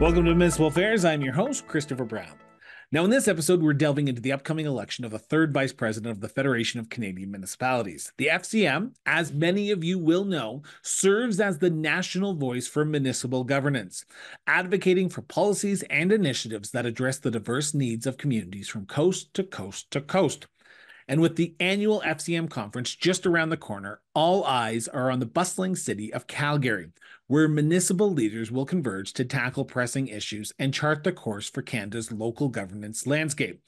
Welcome to Municipal Affairs. I'm your host, Christopher Brown. Now, in this episode, we're delving into the upcoming election of a third vice president of the Federation of Canadian Municipalities. The FCM, as many of you will know, serves as the national voice for municipal governance, advocating for policies and initiatives that address the diverse needs of communities from coast to coast to coast. And with the annual FCM conference just around the corner, all eyes are on the bustling city of Calgary, where municipal leaders will converge to tackle pressing issues and chart the course for Canada's local governance landscape.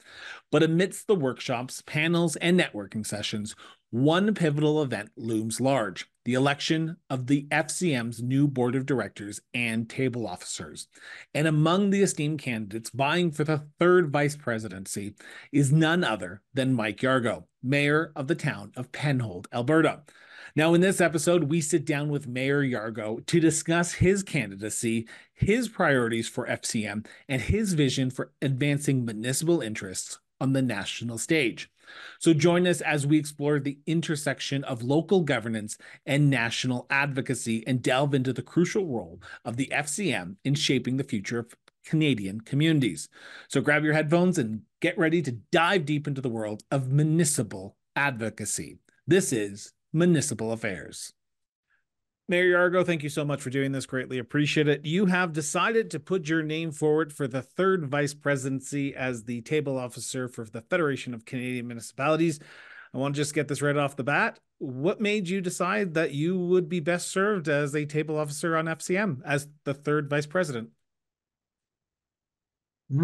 But amidst the workshops, panels, and networking sessions, one pivotal event looms large: the election of the FCM's new board of directors and table officers. And among the esteemed candidates vying for the third vice presidency is none other than Mike Yargeau, mayor of the town of Penhold, Alberta. Now, in this episode, we sit down with Mayor Yargeau to discuss his candidacy, his priorities for FCM, and his vision for advancing municipal interests on the national stage. So join us as we explore the intersection of local governance and national advocacy and delve into the crucial role of the FCM in shaping the future of Canadian communities. So grab your headphones and get ready to dive deep into the world of municipal advocacy. This is Municipal Affairs. Mayor Yargeau, thank you so much for doing this. Greatly appreciate it. You have decided to put your name forward for the third vice presidency as the table officer for the Federation of Canadian Municipalities. I want to just get this right off the bat. What made you decide that you would be best served as a table officer on FCM as the third vice president?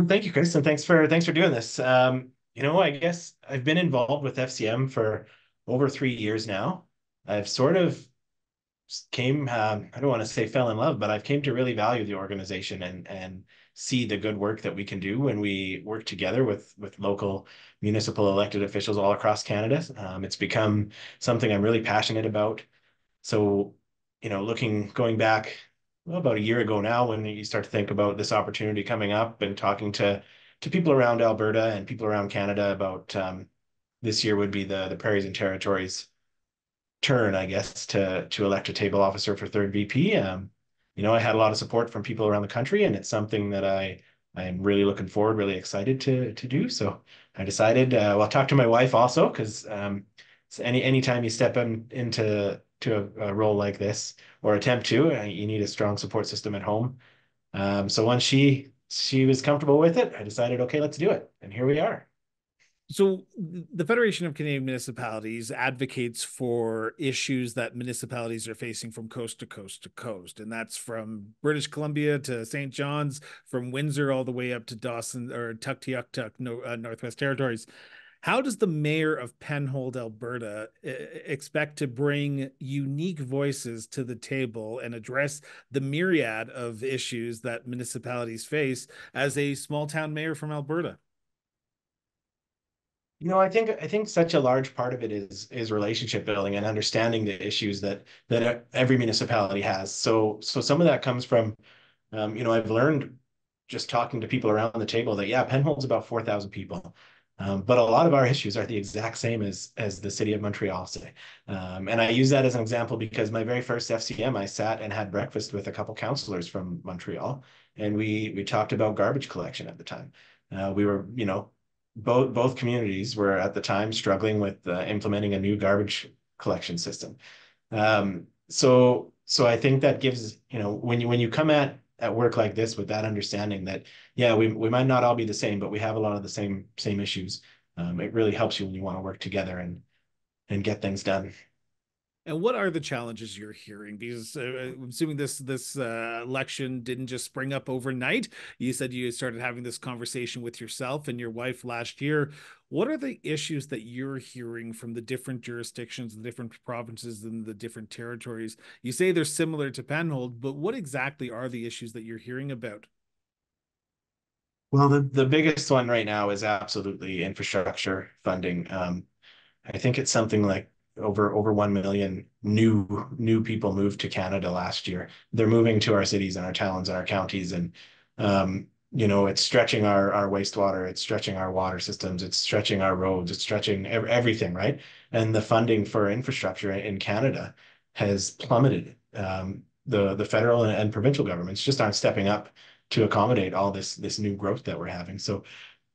Thank you, Chris, and thanks for doing this. I guess I've been involved with FCM for over 3 years now. I've sort of I don't want to say fell in love, but I've came to really value the organization and see the good work that we can do when we work together with local municipal elected officials all across Canada. It's become something I'm really passionate about. So, going back about a year ago now, when you start to think about this opportunity coming up and talking to people around Alberta and people around Canada about this year would be the Prairies and Territories turn, I guess, to elect a table officer for third VP. I had a lot of support from people around the country, and it's something that I am really looking forward, really excited to do. So I decided, I'll talk to my wife also, because anytime you step into a role like this or attempt to, you need a strong support system at home. So once she was comfortable with it, I decided, okay, let's do it. And here we are. So the Federation of Canadian Municipalities advocates for issues that municipalities are facing from coast to coast to coast. And that's from British Columbia to St. John's, from Windsor all the way up to Dawson or Tuktoyaktuk, Northwest Territories. How does the mayor of Penhold, Alberta, expect to bring unique voices to the table and address the myriad of issues that municipalities face as a small town mayor from Alberta? I think such a large part of it is relationship building and understanding the issues that every municipality has. So some of that comes from, I've learned just talking to people around the table that, yeah, Penhold's about 4,000 people, but a lot of our issues are the exact same as the city of Montreal, say. And I use that as an example because my very first FCM, I sat and had breakfast with a couple councillors from Montreal, and we talked about garbage collection at the time. We were, both communities were at the time struggling with implementing a new garbage collection system. So I think that gives, when you come at work like this with that understanding that, yeah, we might not all be the same, but we have a lot of the same issues. It really helps you when you want to work together and get things done. And what are the challenges you're hearing? Because I'm assuming this election didn't just spring up overnight. You said you started having this conversation with yourself and your wife last year. What are the issues that you're hearing from the different jurisdictions, the different provinces, and the different territories? You say they're similar to Penhold, but what exactly are the issues that you're hearing about? Well, the biggest one right now is absolutely infrastructure funding. I think it's something like over 1 million new people moved to Canada last year. They're moving to our cities and our towns and our counties. And, it's stretching our wastewater, it's stretching our water systems, it's stretching our roads, it's stretching everything, right? And the funding for infrastructure in Canada has plummeted. The federal and provincial governments just aren't stepping up to accommodate all this new growth that we're having. So,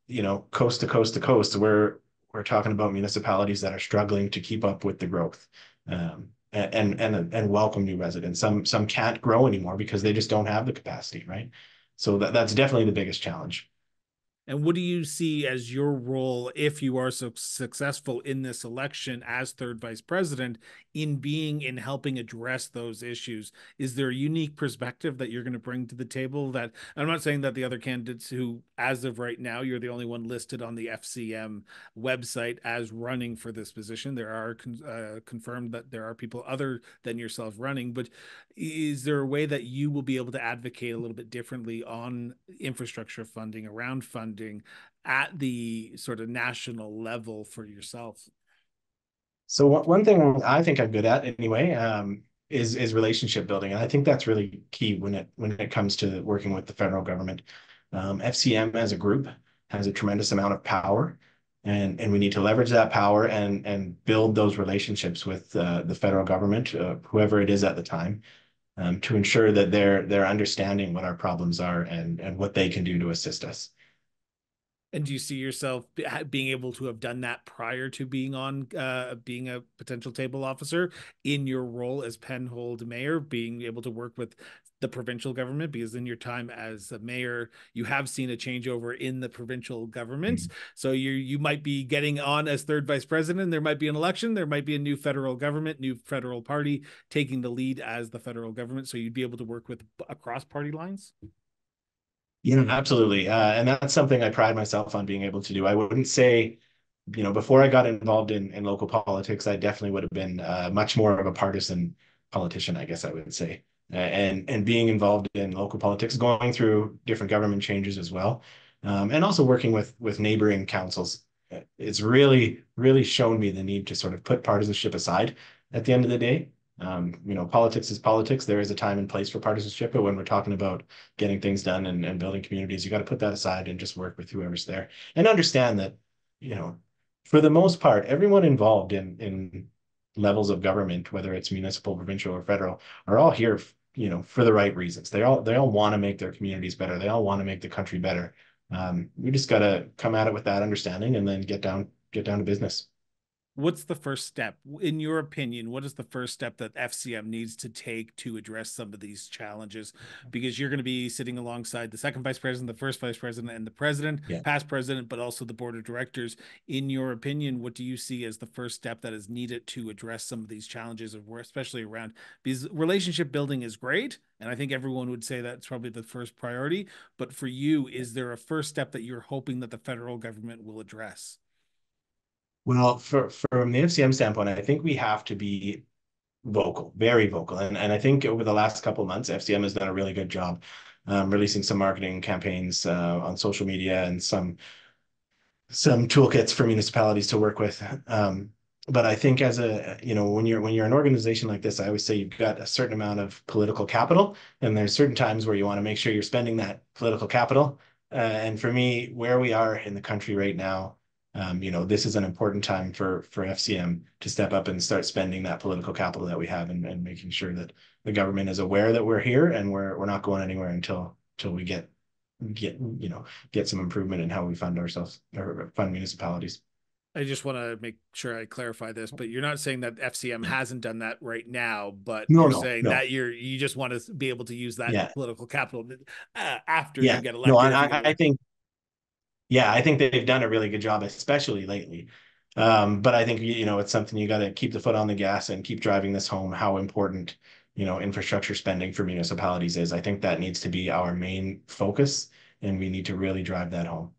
you know, coast to coast to coast, we're talking about municipalities that are struggling to keep up with the growth, and welcome new residents. Some can't grow anymore because they just don't have the capacity, right? So that's definitely the biggest challenge. And what do you see as your role, if you are so successful in this election as third vice president, in helping address those issues? Is there a unique perspective that you're going to bring to the table? That, I'm not saying that the other candidates who, as of right now, you're the only one listed on the FCM website as running for this position. There are confirmed that there are people other than yourself running, but is there a way that you will be able to advocate a little bit differently on infrastructure funding, around funding at the sort of national level for yourself? So one thing I think I'm good at anyway, is relationship building. And I think that's really key when it comes to working with the federal government. FCM as a group has a tremendous amount of power, and we need to leverage that power and build those relationships with the federal government, whoever it is at the time, to ensure that they're understanding what our problems are and what they can do to assist us. And do you see yourself being able to have done that prior to being a potential table officer in your role as Penhold mayor, being able to work with the provincial government? Because in your time as a mayor, you have seen a changeover in the provincial governments. Mm-hmm. So you might be getting on as third vice president. There might be an election. There might be a new federal government, new federal party taking the lead as the federal government. So you'd be able to work with across party lines? You know, absolutely. And that's something I pride myself on being able to do. I wouldn't say, you know, before I got involved in local politics, I definitely would have been much more of a partisan politician, I guess I would say. And being involved in local politics, going through different government changes as well, and also working with neighboring councils, it's really, really shown me the need to sort of put partisanship aside at the end of the day. You know, politics is politics. There is a time and place for partisanship, but when we're talking about getting things done and building communities, you got to put that aside and just work with whoever's there and understand that, you know, for the most part, everyone involved in levels of government, whether it's municipal, provincial, or federal, are all here, you know, for the right reasons. They all want to make their communities better. They all want to make the country better. We just got to come at it with that understanding and then get down to business. What's the first step, in your opinion? What is the first step that FCM needs to take to address some of these challenges? Because you're going to be sitting alongside the second vice president, the first vice president, and the president, yeah, past president, but also the board of directors. In your opinion, what do you see as the first step that is needed to address some of these challenges, especially around, because relationship building is great, and I think everyone would say that's probably the first priority. But for you, is there a first step that you're hoping that the federal government will address? Well, from the FCM standpoint, I think we have to be vocal, very vocal. And I think over the last couple of months, FCM has done a really good job releasing some marketing campaigns on social media and some toolkits for municipalities to work with. But I think as a, you know, when you're an organization like this, I always say you've got a certain amount of political capital, and there's certain times where you want to make sure you're spending that political capital. And for me, where we are in the country right now, you know, this is an important time for FCM to step up and start spending that political capital that we have and making sure that the government is aware that we're here and we're not going anywhere until we get some improvement in how we fund ourselves or fund municipalities. I just want to make sure I clarify this, but you're not saying that FCM hasn't done that right now, but you're saying that you just want to be able to use that political capital after you get elected. No, I think. Yeah, I think they've done a really good job, especially lately. But I think, you know, it's something you got to keep the foot on the gas and keep driving this home, how important, you know, infrastructure spending for municipalities is. I think that needs to be our main focus, and we need to really drive that home.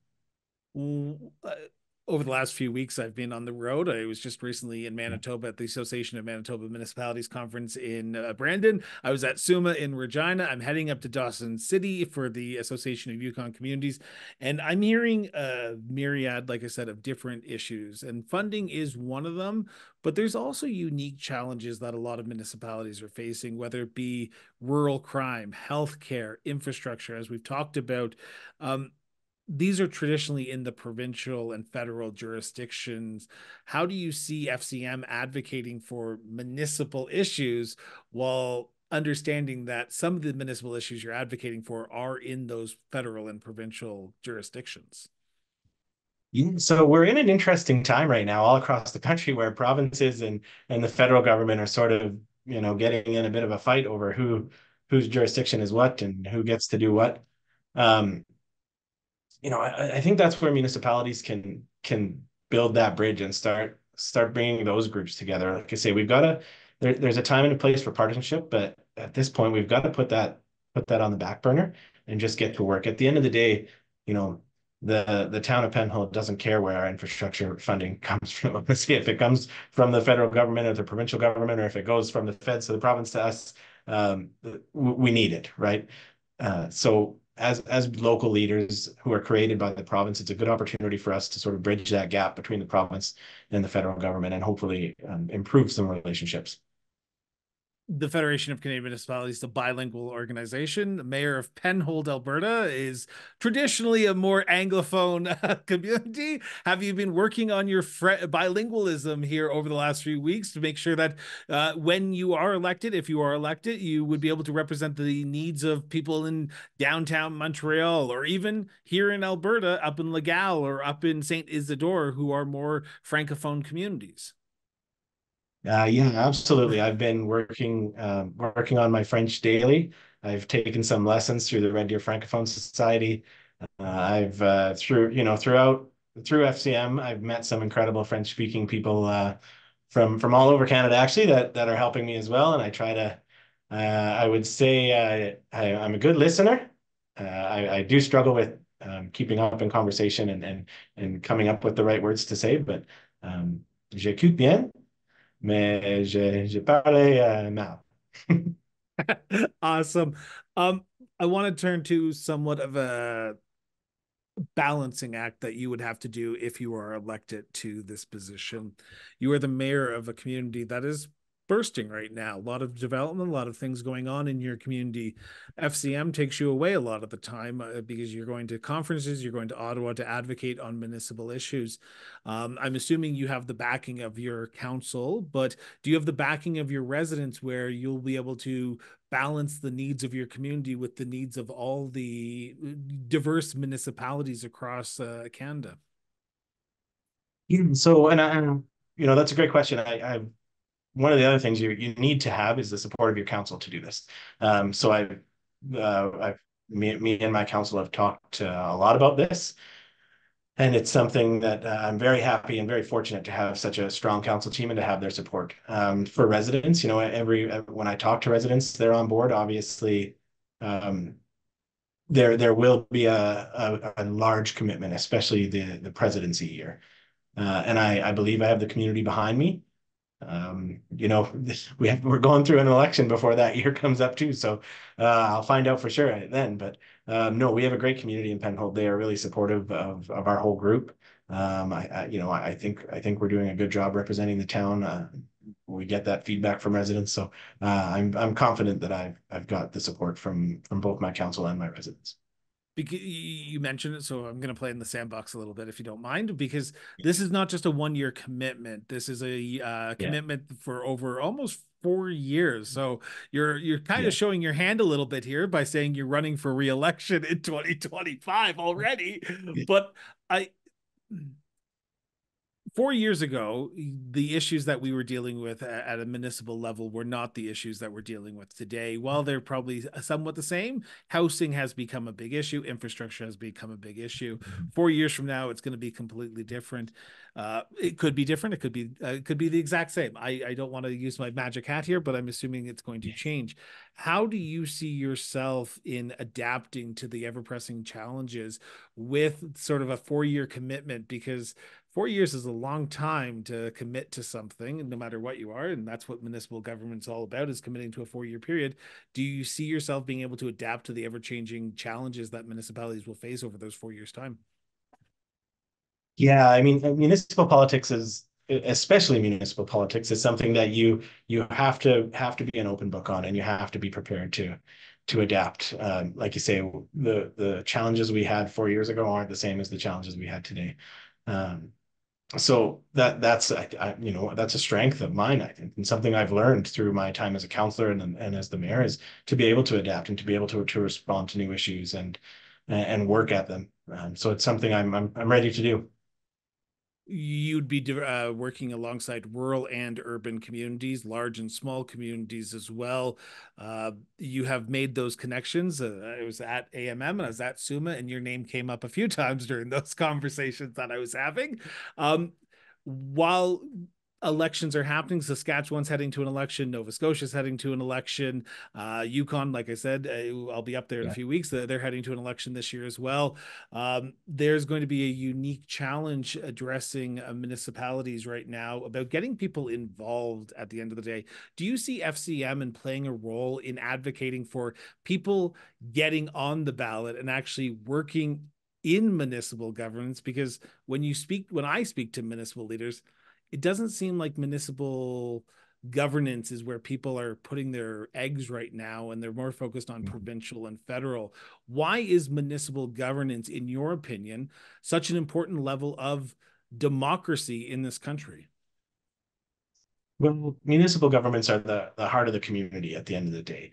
Over the last few weeks, I've been on the road. I was just recently in Manitoba at the Association of Manitoba Municipalities Conference in Brandon. I was at SUMA in Regina. I'm heading up to Dawson City for the Association of Yukon Communities. And I'm hearing a myriad, like I said, of different issues. And funding is one of them. But there's also unique challenges that a lot of municipalities are facing, whether it be rural crime, healthcare, infrastructure, as we've talked about. These are traditionally in the provincial and federal jurisdictions. How do you see FCM advocating for municipal issues while understanding that some of the municipal issues you're advocating for are in those federal and provincial jurisdictions. So we're in an interesting time right now all across the country where provinces and the federal government are sort of, you know, getting in a bit of a fight over whose jurisdiction is what and who gets to do what. You know, I think that's where municipalities can build that bridge and start bringing those groups together. Like I say, we've got to, there's a time and a place for partisanship, but at this point, we've got to put that on the back burner and just get to work. At the end of the day, you know, the town of Penhold doesn't care where our infrastructure funding comes from. Let's see if it comes from the federal government or the provincial government, or if it goes from the feds to the province to us. We need it, right? So as local leaders who are created by the province, it's a good opportunity for us to sort of bridge that gap between the province and the federal government and hopefully improve some relationships. The Federation of Canadian Municipalities, the bilingual organization, the mayor of Penhold, Alberta, is traditionally a more Anglophone community. Have you been working on your bilingualism here over the last few weeks to make sure that when you are elected, if you are elected, you would be able to represent the needs of people in downtown Montreal or even here in Alberta, up in Laval or up in St. Isidore, who are more Francophone communities? Yeah, absolutely. I've been working on my French daily. I've taken some lessons through the Red Deer Francophone Society. I've through FCM, I've met some incredible French-speaking people from all over Canada, actually, that are helping me as well. And I try to, I would say I'm a good listener. I do struggle with keeping up in conversation and coming up with the right words to say, but j'écoute bien. Mais j'ai parlé now. Awesome. I want to turn to somewhat of a balancing act that you would have to do if you are elected to this position. You are the mayor of a community that is bursting right now. A lot of development, a lot of things going on in your community. FCM takes you away a lot of the time because you're going to conferences, you're going to Ottawa to advocate on municipal issues. I'm assuming you have the backing of your council, but do you have the backing of your residents where you'll be able to balance the needs of your community with the needs of all the diverse municipalities across Canada? Yeah, so, and I, you know, that's a great question. One of the other things you need to have is the support of your council to do this. So me and my council have talked a lot about this, and it's something that I'm very happy and very fortunate to have such a strong council team and to have their support. For residents, you know, when I talk to residents, they're on board. Obviously, there will be a large commitment, especially the presidency year, and I believe I have the community behind me. You know, we're going through an election before that year comes up too, so I'll find out for sure then. But no, we have a great community in Penhold. They are really supportive of our whole group. I think we're doing a good job representing the town. We get that feedback from residents, so I'm confident that I've got the support from both my council and my residents. Because you mentioned it, so I'm going to play in the sandbox a little bit, if you don't mind, because this is not just a one-year commitment. This is a commitment for over almost 4 years. So you're kind of showing your hand a little bit here by saying you're running for re-election in 2025 already. But 4 years ago, the issues that we were dealing with at a municipal level were not the issues that we're dealing with today. While they're probably somewhat the same, housing has become a big issue. Infrastructure has become a big issue. 4 years from now, it's going to be completely different. It could be different. It could be the exact same. I don't want to use my magic hat here, but I'm assuming it's going to change. How do you see yourself in adapting to the ever-pressing challenges with sort of a four-year commitment? Because 4 years is a long time to commit to something, no matter what you are, and that's what municipal government's all about, is committing to a four-year period. Do you see yourself being able to adapt to the ever-changing challenges that municipalities will face over those 4 years' time? Yeah, I mean, municipal politics is, especially municipal politics, is something that you have to be an open book on, and you have to be prepared to adapt. Like you say, the challenges we had 4 years ago aren't the same as the challenges we had today. So that's a strength of mine, I think, and something I've learned through my time as a counselor and as the mayor is to be able to adapt and to be able to respond to new issues and work at them. So it's something I'm ready to do. You'd be working alongside rural and urban communities, large and small communities as well. You have made those connections. I was at AMM and I was at SUMA, and your name came up a few times during those conversations that I was having. While elections are happening, Saskatchewan's heading to an election, Nova Scotia's heading to an election, Yukon, like I said, I'll be up there in a few weeks, they're heading to an election this year as well. There's going to be a unique challenge addressing municipalities right now about getting people involved at the end of the day. Do you see FCM and playing a role in advocating for people getting on the ballot and actually working in municipal governance? Because when I speak to municipal leaders, it doesn't seem like municipal governance is where people are putting their eggs right now, and they're more focused on provincial and federal. Why is municipal governance, in your opinion, such an important level of democracy in this country? Well, municipal governments are the heart of the community at the end of the day.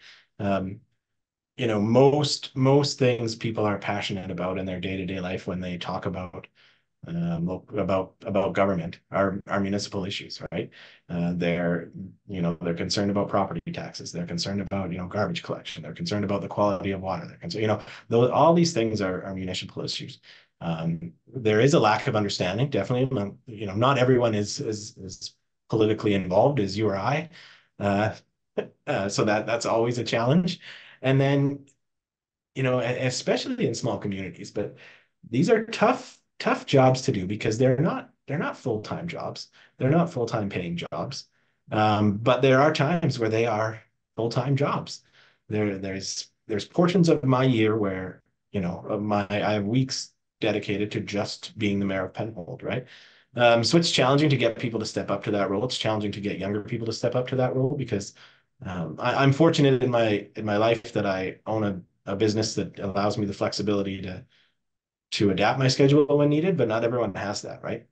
Most things people are passionate about in their day-to-day life when they talk about government are municipal issues, right? They're concerned about property taxes. They're concerned about garbage collection. They're concerned about the quality of water. They're concerned, all these things are municipal issues. There is a lack of understanding, definitely. Not everyone is as politically involved as you or I, so that's always a challenge. And then, especially in small communities, but these are tough jobs to do because they're not full-time jobs. They're not full-time paying jobs. But there are times where they are full-time jobs. There's portions of my year where, I have weeks dedicated to just being the mayor of Penhold, right? So it's challenging to get people to step up to that role. It's challenging to get younger people to step up to that role because I'm fortunate in my life that I own a business that allows me the flexibility to adapt my schedule when needed, but not everyone has that, right?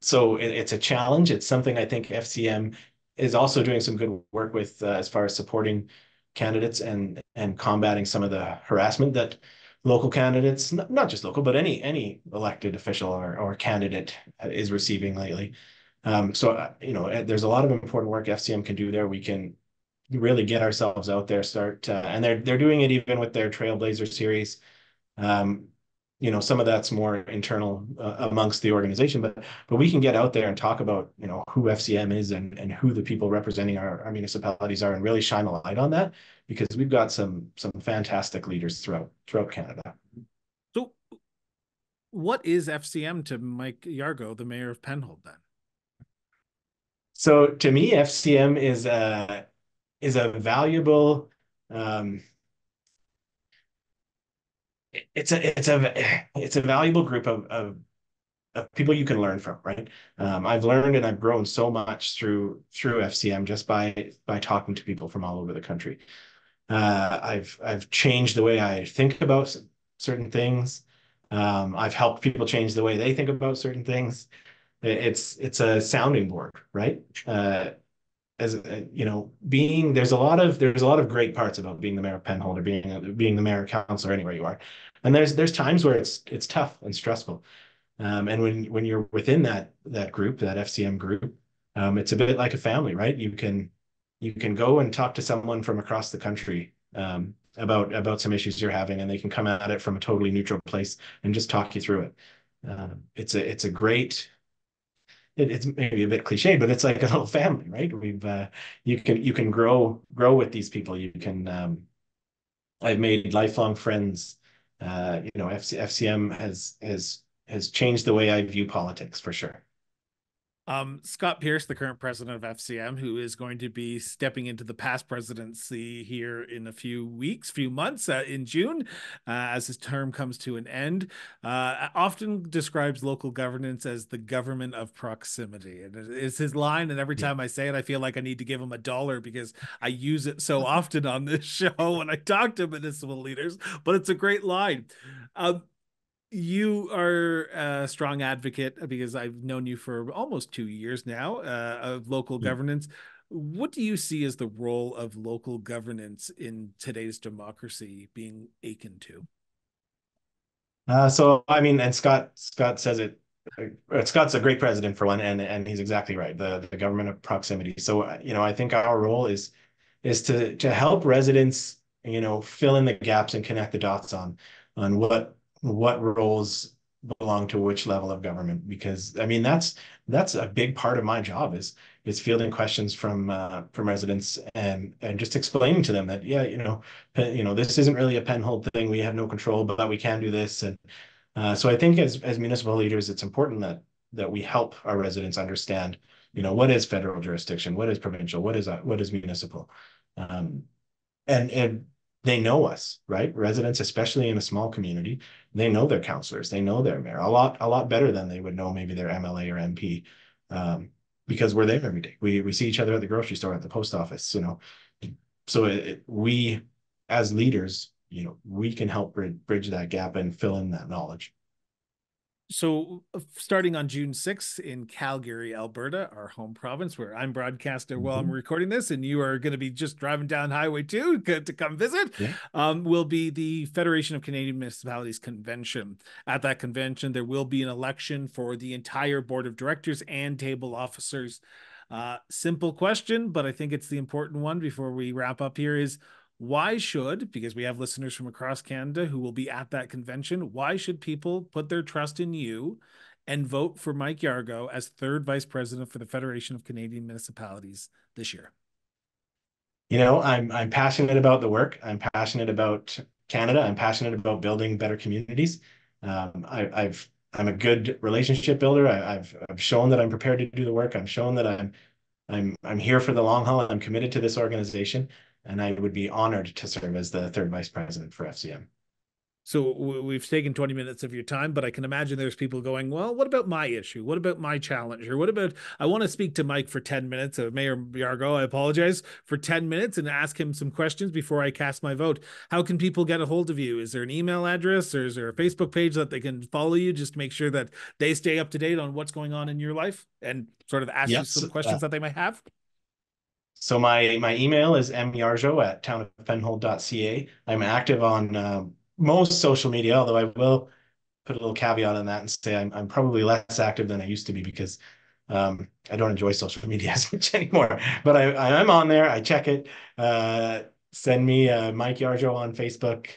So it's a challenge. It's something I think FCM is also doing some good work with as far as supporting candidates and combating some of the harassment that local candidates, not just local, but any elected official or candidate is receiving lately. So there's a lot of important work FCM can do there. We can really get ourselves out there, and they're doing it even with their Trailblazer series. Some of that's more internal amongst the organization, but we can get out there and talk about, who FCM is and who the people representing our municipalities are, and really shine a light on that, because we've got some fantastic leaders throughout Canada. So what is FCM to Mike Yargeau, the mayor of Penhold, then? So to me, FCM is a valuable, it's a valuable group of people you can learn from, right? I've learned and I've grown so much through FCM just by talking to people from all over the country. I've changed the way I think about certain things. I've helped people change the way they think about certain things. It's a sounding board, right? There's a lot of great parts about being the mayor of Penhold, or being the mayor, councillor, anywhere you are, and there's times where it's tough and stressful, and when you're within that group, that FCM group, it's a bit like a family, right? You can go and talk to someone from across the country about some issues you're having, and they can come at it from a totally neutral place and just talk you through it. It's a great. It's maybe a bit cliche, but it's like a little family, right? You can grow with these people. I've made lifelong friends. FCM has changed the way I view politics, for sure. Scott Pierce, the current president of FCM, who is going to be stepping into the past presidency here in a few months, in June, as his term comes to an end, often describes local governance as the government of proximity. And it's his line, and every time I say it, I feel like I need to give him $1 because I use it so often on this show when I talk to municipal leaders, but it's a great line. You are a strong advocate, because I've known you for almost 2 years now, of local governance. What do you see as the role of local governance in today's democracy being akin to? So, I mean, and Scott says it. Scott's a great president for one, and he's exactly right. The government of proximity. So, you know, I think our role is to help residents, you know, fill in the gaps and connect the dots on what roles belong to which level of government. Because I mean, that's a big part of my job is fielding questions from residents and just explaining to them that, yeah, you know, this isn't really a Penhold thing. We have no control, but we can do this. And so I think as municipal leaders, it's important that we help our residents understand, you know, what is federal jurisdiction, what is provincial, what is municipal, and they know us, right? Residents, especially in a small community, they know their councillors, they know their mayor a lot better than they would know maybe their MLA or MP, because we're there every day. We see each other at the grocery store, at the post office, you know. So we, as leaders, you know, we can help bridge that gap and fill in that knowledge. So starting on June 6th in Calgary, Alberta, our home province, where I'm broadcaster while I'm recording this, and you are going to be just driving down Highway 2 to come visit, will be the Federation of Canadian Municipalities Convention. At that convention, there will be an election for the entire board of directors and table officers. Simple question, but I think it's the important one before we wrap up here is, why should, because we have listeners from across Canada who will be at that convention, why should people put their trust in you and vote for Mike Yargeau as third vice president for the Federation of Canadian Municipalities this year? You know, I'm passionate about the work. I'm passionate about Canada. I'm passionate about building better communities. I'm a good relationship builder. I've shown that I'm prepared to do the work. I've shown that I'm here for the long haul. I'm committed to this organization. And I would be honored to serve as the third vice president for FCM. So we've taken 20 minutes of your time, but I can imagine there's people going, well, what about my issue? What about my challenge? Or what about, I want to speak to Mike for 10 minutes, Mayor Yargeau, I apologize, for 10 minutes and ask him some questions before I cast my vote. How can people get a hold of you? Is there an email address, or is there a Facebook page that they can follow you just to make sure that they stay up to date on what's going on in your life and sort of ask you some questions that they might have? So my email is myargeau@townofpenhold.ca. I'm active on most social media, although I will put a little caveat on that and say I'm probably less active than I used to be, because I don't enjoy social media as much anymore. But I'm on there. I check it. Send me Mike Yargeau on Facebook,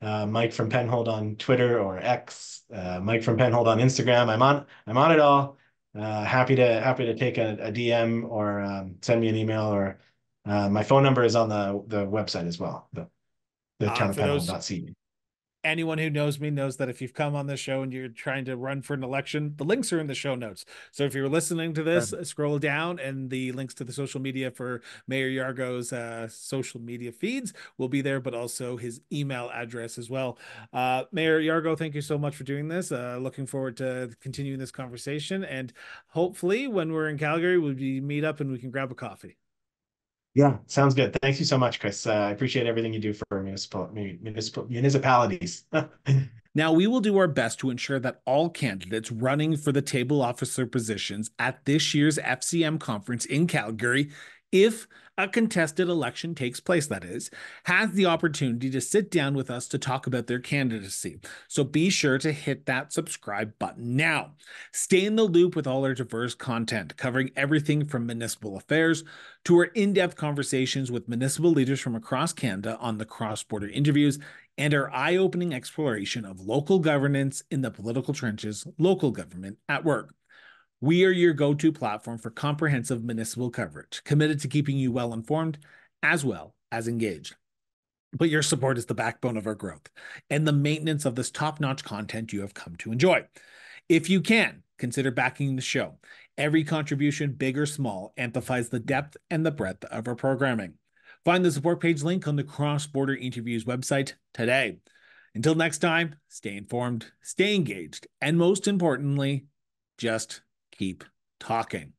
Mike from Penhold on Twitter or X, Mike from Penhold on Instagram. I'm on it all. Happy to take a DM or send me an email, or my phone number is on the website as well, the townofpenhold.ca. Anyone who knows me knows that if you've come on this show and you're trying to run for an election, the links are in the show notes. So if you're listening to this, scroll down and the links to the social media for Mayor Yargeau's social media feeds will be there, but also his email address as well. Mayor Yargeau, thank you so much for doing this. Looking forward to continuing this conversation. And hopefully when we're in Calgary, we'll meet up and we can grab a coffee. Yeah, sounds good. Thank you so much, Chris. I appreciate everything you do for municipalities. Now, we will do our best to ensure that all candidates running for the table officer positions at this year's FCM conference in Calgary, if a contested election takes place, that is, has the opportunity to sit down with us to talk about their candidacy. So be sure to hit that subscribe button now. Stay in the loop with all our diverse content, covering everything from municipal affairs to our in-depth conversations with municipal leaders from across Canada on the cross-border interviews and our eye-opening exploration of local governance in the political trenches, local government at work. We are your go-to platform for comprehensive municipal coverage, committed to keeping you well-informed as well as engaged. But your support is the backbone of our growth and the maintenance of this top-notch content you have come to enjoy. If you can, consider backing the show. Every contribution, big or small, amplifies the depth and the breadth of our programming. Find the support page link on the Cross-Border Interviews website today. Until next time, stay informed, stay engaged, and most importantly, just keep talking.